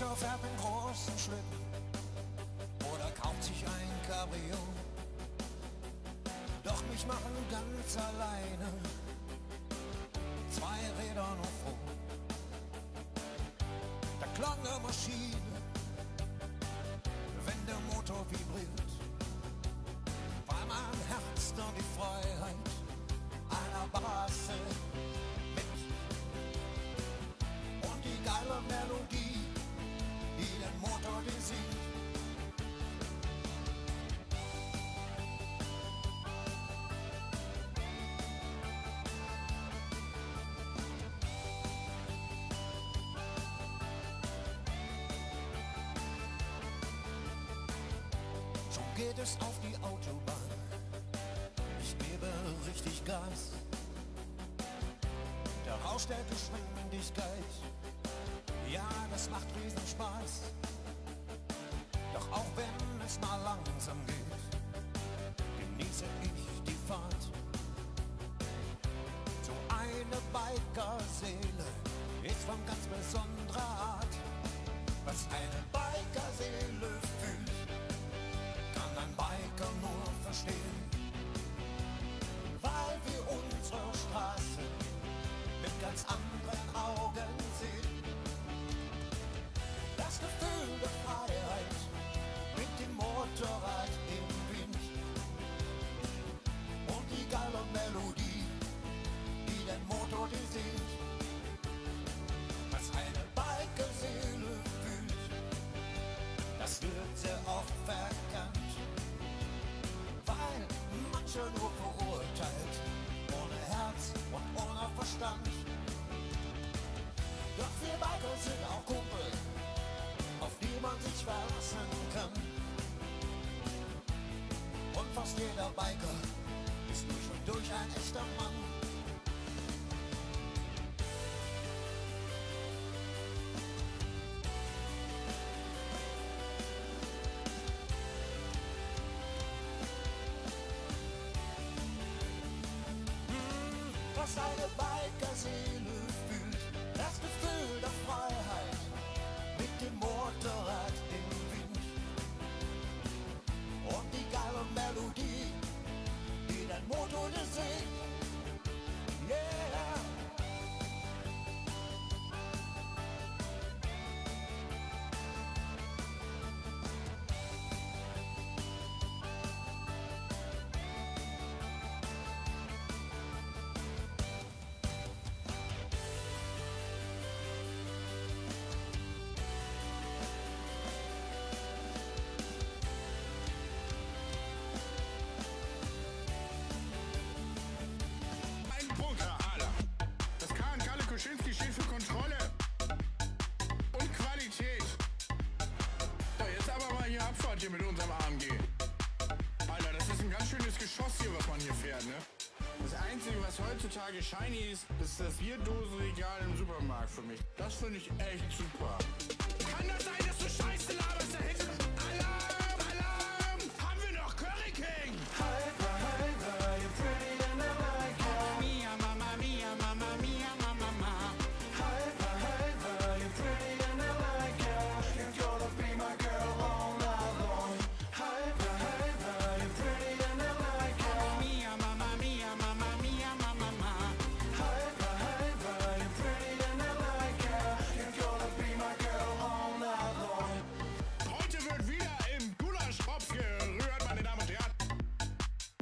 Mutter fährt mit großen Schlitten oder kauft sich ein Cabrio. Doch mich machen ganz alleine zwei Räder nur froh. Da klang eine Maschine, wenn der Motor vibriert, weil mein Herz dann die Freiheit einer Basse mit und die geile Melodie, die den Motor singt. Geht es auf die Autobahn, ich gebe richtig Gas. Der Rausch der Geschwindigkeit, ja, das macht riesen Spaß. Doch auch wenn es mal langsam geht, genieße ich die Fahrt. So eine Bikerseele ist von ganz besonderer Art. Was eine Bikerseele fühlt, ein Biker nur verstehen, weil wir unsere Straße mit ganz anderen Augen sehen. Das Gefühl der Freiheit mit dem Motorrad im Wind und die geile Melodie, die den Motor singt. Was eine Bikerseele fühlt, das wird sehr oft verkannt. Manche nur verurteilt, ohne Herz und ohne Verstand. Doch wir Biker sind auch Kumpel, auf die man sich verlassen kann. Und fast jeder Biker ist durch und durch ein echter Mann. Was eine Bikerseele fühlt, das Gefühl der Freiheit mit dem Motorrad im Wind und die geile Melodie, die dein Motor singt. Yeah! Mit unserem AMG. Alter, das ist ein ganz schönes Geschoss hier, was man hier fährt, ne? Das Einzige, was heutzutage shiny ist, ist das Bierdosenregal im Supermarkt für mich. Das finde ich echt super. Kann das sein, dass du Scheiße laberst da hinten? Alarm, Alarm! Haben wir noch Curry King? Hyper, hyper, you're pretty and I like you. Mamma mia, mamma mia, mamma mia, mamma mia. Hyper, hyper, you're pretty and I like you. You're gonna be my girl all night long. Hyper, hyper, you're pretty and I like you. Mamma mia, mamma mia, mamma mia, mamma mia. Hyper, hyper, you're pretty and I like you. You're gonna be my girl all night long. Heute wird wieder im Gulaschopf gerührt, meine Damen und Herren.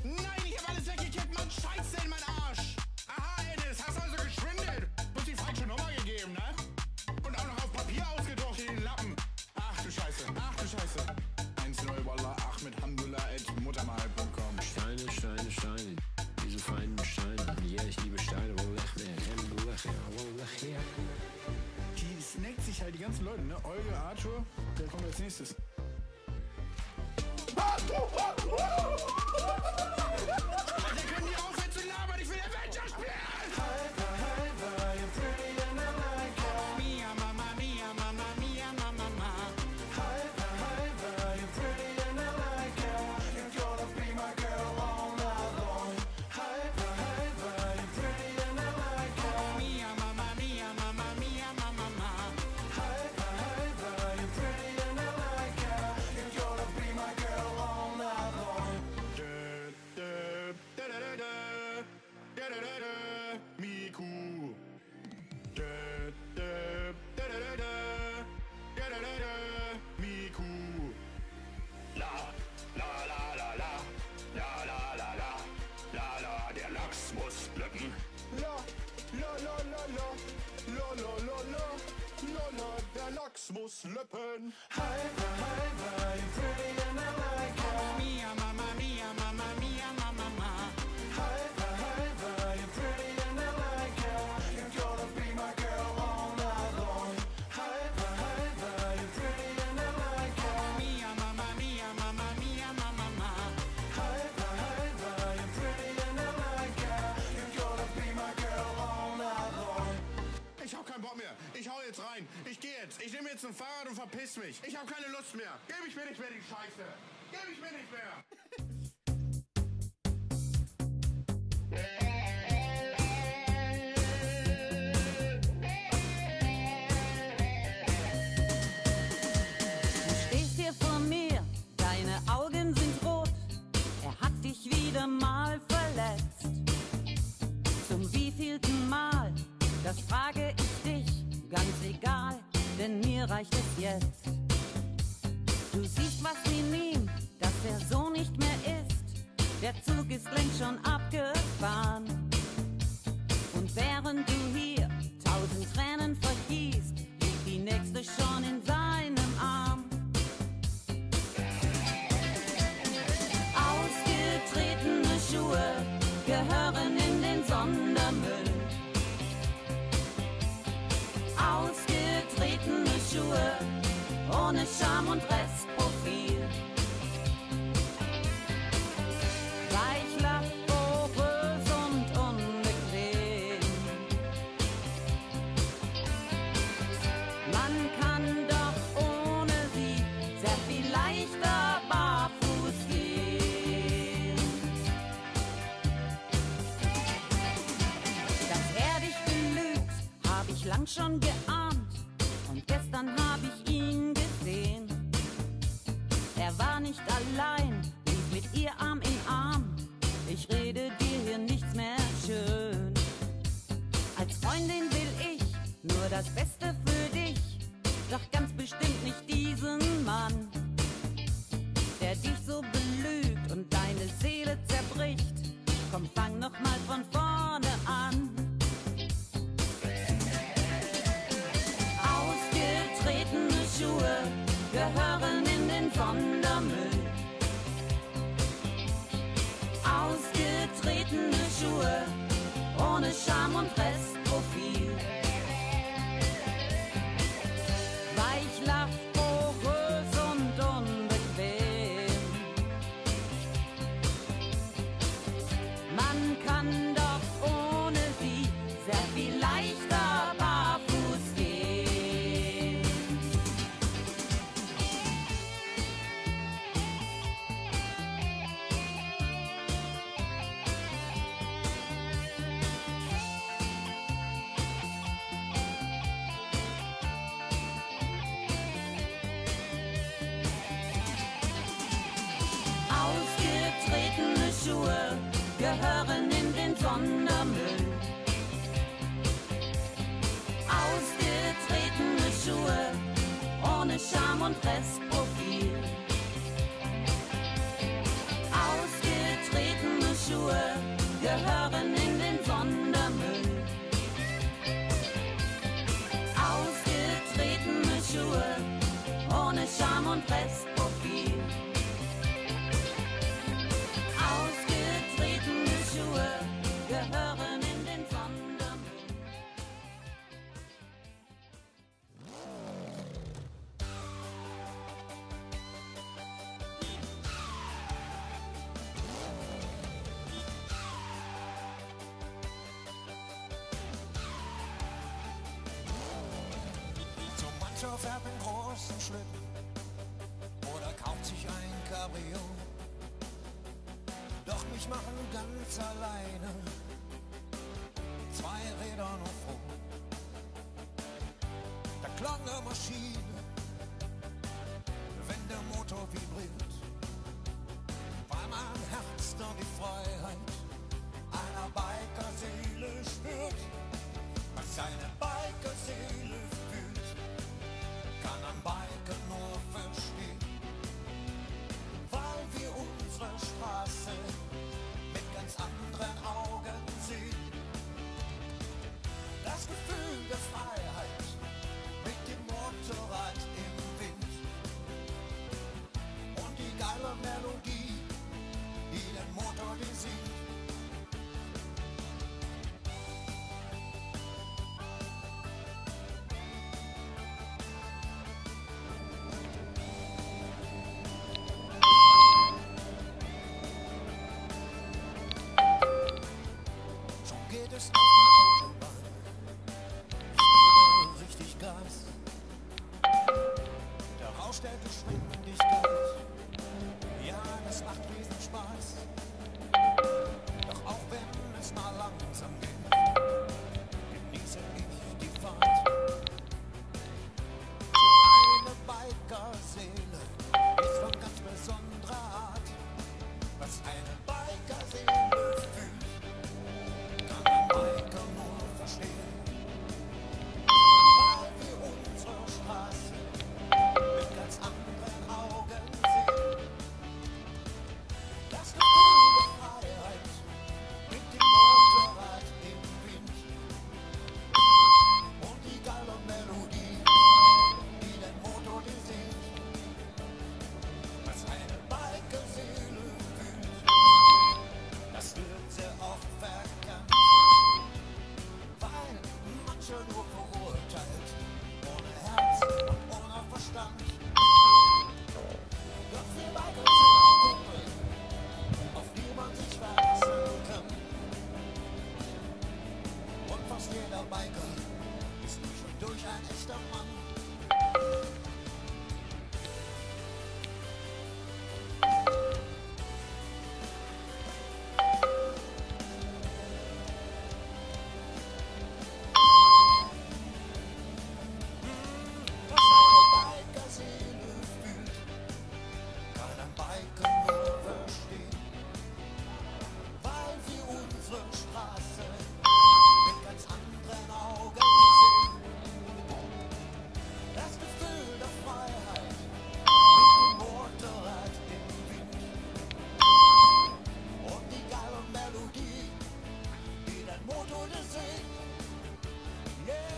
Nein, ich hab alles weggekippt, Mann, Scheiße in meinen Arsch. Aha, Ennis, hast also geschwindelt. Du hast die falsche Nummer gegeben, ne? Und auch noch auf Papier ausgedruckt in den Lappen. Ach du Scheiße, ach du Scheiße. 1-0, Wallah, ahmedhamdullah@muttermal.com. Steine, Steine, Steine, diese feinen Steine. Ja, ich liebe Steine, Wallah, mehr, Wallah, Wallah, ja. Die snackt sich halt die ganzen Leute, ne? Olga, Arthur, der kommt als nächstes. Alter, können die aufhören zu labern? Ich will Avengers spielen! Hyper, hyper, you're pretty and I like you. Mamma mia, mamma mia, mamma mia. Hyper, hyper, you're pretty and I like you. You're gonna be my girl all night long. Hyper, hyper, you're pretty and I like you. Mamma mia, mamma mia, mamma mia, mamma mia. Hyper, hyper. Maximus Lüppen. Hi, pretty and I like it. Mamma mia, mamma mia, mamma mia, mamma mia. Hi, you're pretty and I like it. You're gonna be my girl all night long. Hi, you're pretty and I like it. Mamma mia, mamma mia, mamma mia, mamma mia. Hi, you're pretty and I like it. You're gonna be my girl all night long. Ich hab keinen Bock mehr. Ich hau jetzt rein. Ich geh jetzt. Ich nehme jetzt ein Fahrrad und verpiss mich. Ich hab keine Lust mehr. Geb ich mir nicht mehr die Scheiße. Geb ich mir nicht mehr. Du stehst hier vor mir. Deine Augen sind rot. Er hat dich wieder mal verletzt. Zum wievielten Mal? Das frage ich dich, ganz egal, denn mir reicht es jetzt. Du siehst was in ihm, dass er so nicht mehr ist. Der Zug ist längst schon abgefahren. Und während du hier 1000 Tränen vergießt, liegt die nächste schon in seinem Arm. Ausgetretene Schuhe gehören in den Sondermüll. Ausgetretene Schuhe, ohne Scham und Restprofil. Weich, laporös und unbequem. Man kann doch ohne sie sehr viel leichter barfuß gehen. Dass er dich belügt, hab ich lang schon geahnt. Und gestern hab ich ihn gesehen. Er war nicht allein, lief mit ihr Arm in Arm. Ich rede dir hier nichts mehr schön. Als Freundin will ich nur das Beste für dich. Doch ganz bestimmt nicht diesen Mann, der dich so belügt und deine Seele zerbricht. Komm, fang noch mal von vorne an. Ausgetretene Schuhe gehören in den Sondermüll. Ausgetretene Schuhe, ohne Scham und Restprofil. Weich, laporös und unbequem. Man kann doch ohne sie sehr viel leichter barfuß gehen. Ausgetretene Schuhe gehören in den Sondermüll. Ausgetretene Schuhe, ohne Scham und Restprofil. Ausgetretene Schuhe gehören in den Sondermüll. Ausgetretene Schuhe, ohne Scham und Restprofil. Ausgetretene Schuhe gehören in den Sondermüll. So mancher fährt mit großen Schlitten oder kauft sich ein Cabrio. Doch mich machen ganz alleine zwei Räder nur froh. Der Klang der Maschine, wenn der Motor vibriert, weil mein Herz nur die Freiheit einer Bikerseele spürt. Was eine Bikerseele fühlt, kann ein Biker nur verstehen, weil wir unsere Straße mit ganz anderen Augen sehen. Das Gefühl der Freiheit mit dem Motorrad busy. Schon geht es auf die Bahn. Richtig Gas. Der Rausch der Geschwindigkeit. Ja, das macht riesen Spaß. Doch auch wenn es mal langsam geht, genieße ich die Fahrt. Eine Biker-Seele ist von ganz besonderer Art. Was eine Biker-Seele fühlt, kann ein Biker nur verstehen. Weil wir unsere Straße mit ganz anderen Augen sehen. Das Gefühl der Freiheit mit dem Motorrad im Wind und die geile Melodie, die den Motor besingt. Was eine Biker-Seele fühlt, das wird sehr oft verkannt, weil manche nur verurteilt, ohne Herz und ohne Verstand. Doch wir Biker sind auch Kumpel, auf die man sich verlassen kann. Und fast jeder Biker ist durch und durch ein echter Mann. Was eine Biker-Seele fühlt, kann ein Biker nur verstehen. Weil wir unsere Straße mit ganz anderen Augen sehen. Das Gefühl der Freiheit mit dem Motorrad im Wind und die geile Melodie, die dein Motor singt. Yeah!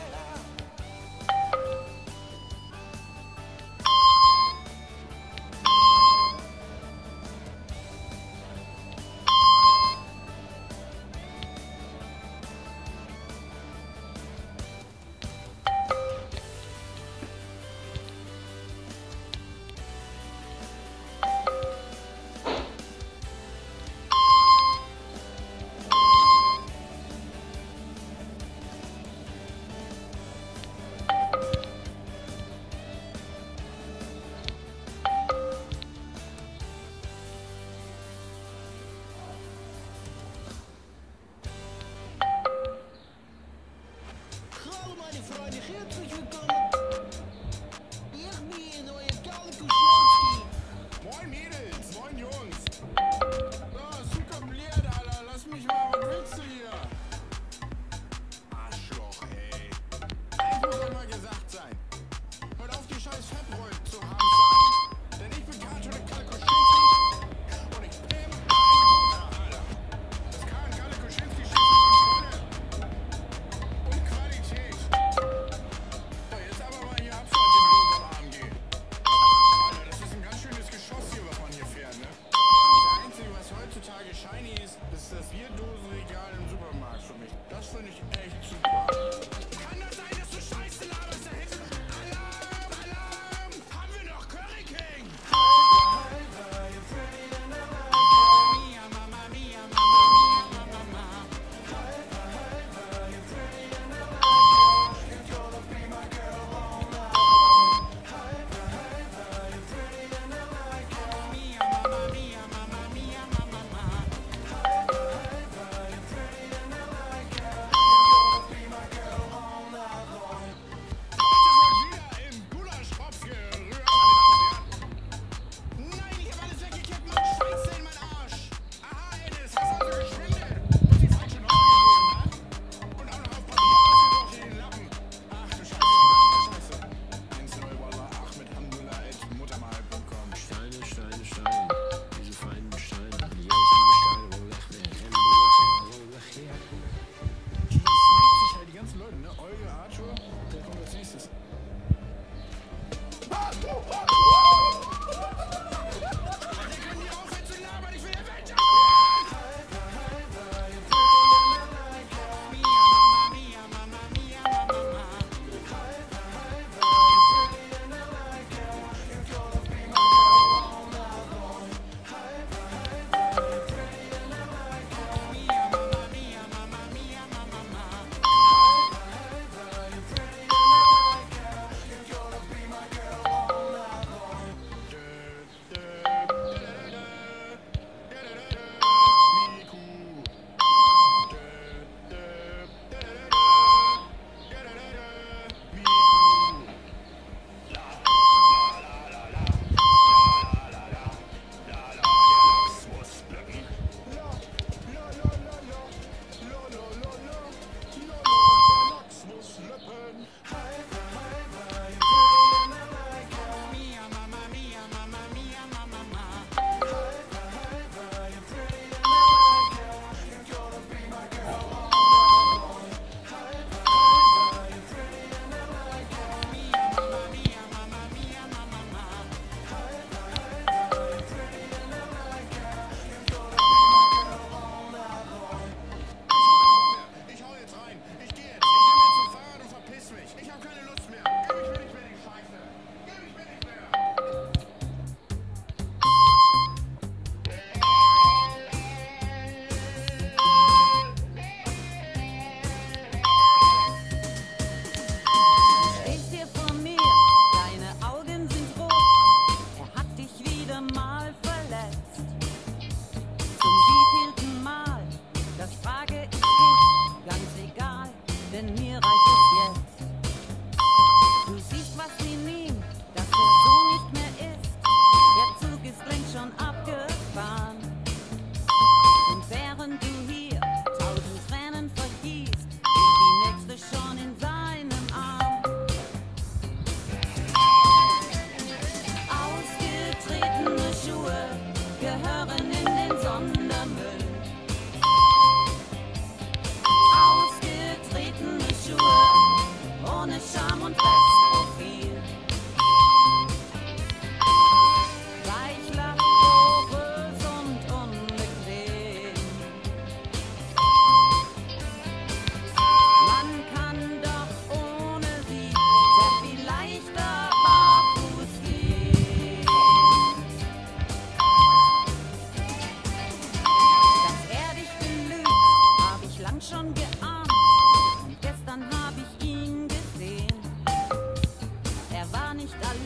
Kann das sein, dass du Scheiße laberst da hinten? Alarm! Alarm!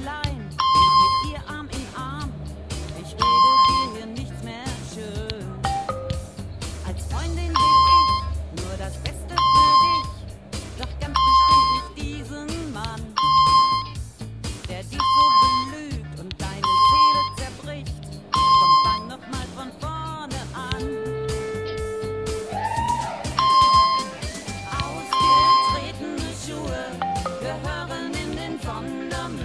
Lein, mit ihr Arm in Arm. Ich rede dir hier nichts mehr schön. Als Freundin will ich nur das Beste für dich, doch ganz bestimmt nicht diesen Mann, der dich so belügt und deine Seele zerbricht. Kommt dann nochmal von vorne an. Ausgetretene Schuhe gehören in den Sondermüll.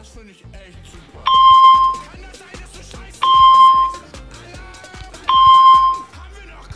Das finde ich echt super. Kann das sein, dass du scheiße bist? Haben wir noch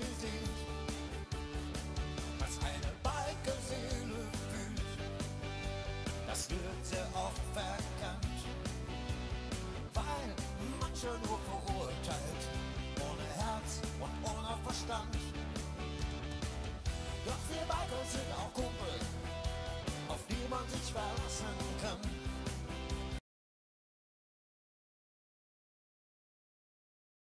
gesehen, was eine Balkenseele fühlt, das wird sehr oft verkannt, weil manche nur verurteilt, ohne Herz und ohne Verstand. Doch wir Balken sind auch Kumpel.